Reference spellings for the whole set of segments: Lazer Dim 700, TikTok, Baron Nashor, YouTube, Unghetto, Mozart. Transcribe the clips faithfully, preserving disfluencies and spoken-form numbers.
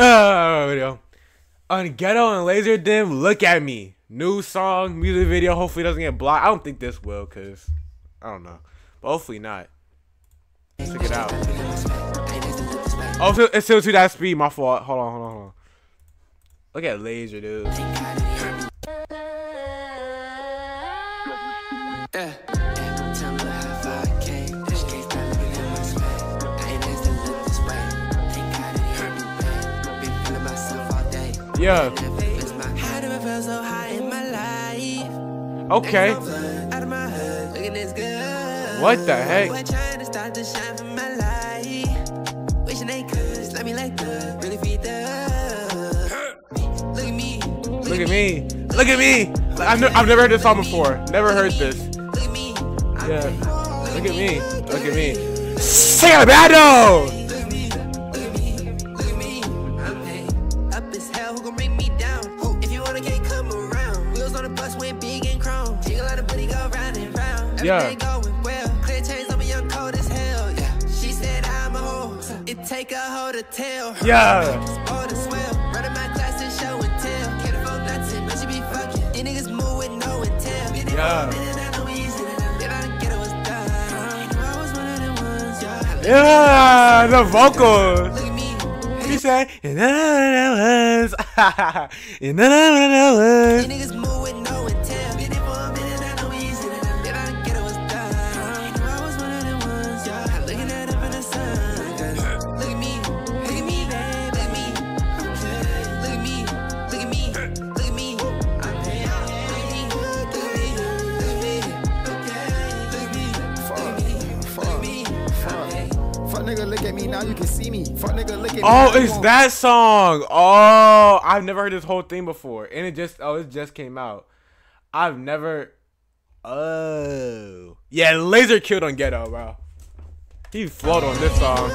Oh, video. Unghetto and Lazer Dim, Look At Me. New song, music video. Hopefully it doesn't get blocked. I don't think this will, cause I don't know. But hopefully not. Let's check it out. Oh, it's still to that speed. My fault. Hold on, hold on, hold on. Look at Lazer, dude. Yeah. Okay. What the heck? Look at me. Look at me. I've, ne I've never heard this song before. Never heard this. Yeah. Look at me. Look at me. Sing a battle! Yeah. Yeah. Yeah, the vocals. He said, and none of that was, and none of that was. Look at me now, you can see me. Fuck nigga, look at me. Oh, it's that song. Oh, I've never heard this whole thing before, and it just oh, it just came out. I've never. Oh, yeah, Lazer killed on Unghetto, bro. He flowed on this song.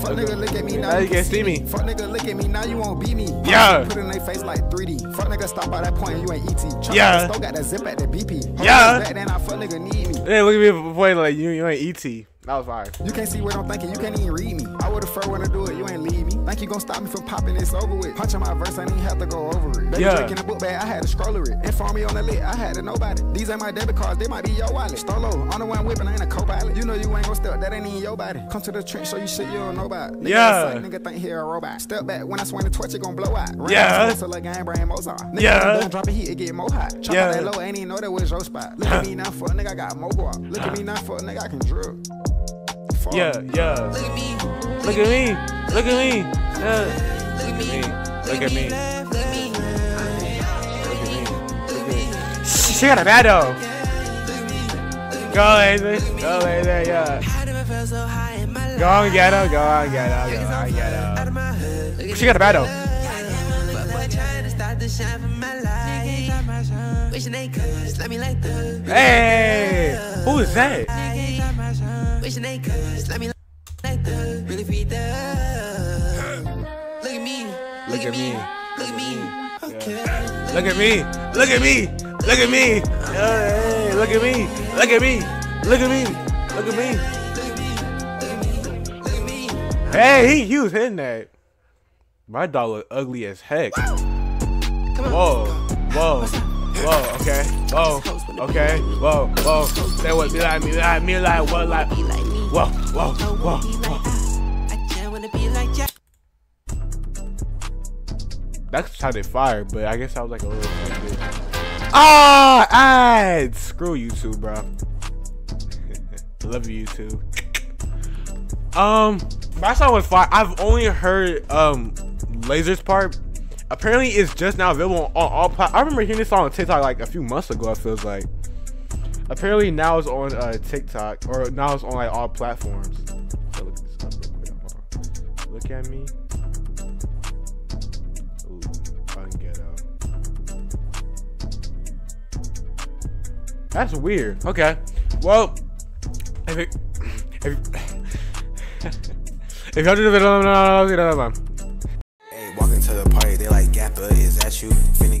Fuck nigga, look at me now, now you can see me. me. Fuck nigga, look at me now, you won't beat me. Yeah. Put in their face like three D. Fuck nigga, stop by that point, you ain't E T. Chuck yeah. Still got that zip at the B P. Hold yeah. Back then I fuck nigga need me. Yeah, look at me point like you, you ain't E T. That was fire. You can't see what I'm thinking, you can't even read me. I would prefer when I do it, you ain't leave me. Think you gon' stop me from popping this over with. Punching my verse, I didn't have to go over it. Baby yeah. Drake in the book bag, I had to scroll it. Inform me on the lit, I had to nobody. These ain't my debit cards, they might be your wallet. Stolo, on the one whipping, I ain't a co-pilot. You know you ain't gon' step, that ain't even your body. Come to the trench, show you shit you don't know about. Nigga, yeah. Suck, nigga think he a robot. Step back, when I swing the torch, it gon' blow out. Ran yeah. It's like I ain't brain Mozart. Nigga, yeah. Don't drop a heat, it get more hot. Chop yeah. That low, I ain't even know that was your spot. Look at me now, fuck nigga, I got mobile. Look at me now, fuck nigga, I can drill. Yeah, yeah. Look at me. Look at me. Look at me. Yeah. Look at me. Look at me. Look at me. Look at me. She got a battle. Go, Lazer. Go, Lazer. Yeah. Go on, get her. Go on, get her. Go on, get her. She got a battle. Hey, who is that? Wishing they could just let me like the really feed the look at me, look at me, look at me, look at me, look at me, look at me, look at me, look at me, look at me, look at me, look at me. Hey, he was hitting that. My dog look ugly as heck. Whoa, whoa. Whoa, okay, whoa, okay, whoa, whoa. That would be like me, like me, like what, like me, like me. Whoa, whoa, whoa, whoa. I just wanna be like Jack. That's how they fired, but I guess I was like a little bit. Ah, oh, ads. Screw YouTube, bro. Love you, YouTube. Um, my song was fire. I've only heard um Lazer's part. Apparently, it's just now available on all platforms. I remember hearing this song on TikTok like a few months ago, it feels like. Apparently, now it's on uh, TikTok, or now it's on like all platforms. So look this up real quick. Hold on. Look at me. Ooh, Unghetto. That's weird. Okay. Well, if it, if, if y'all do the video, no, no, no, no, no, no, no, no. Walking to the party, they like Gappa is at you.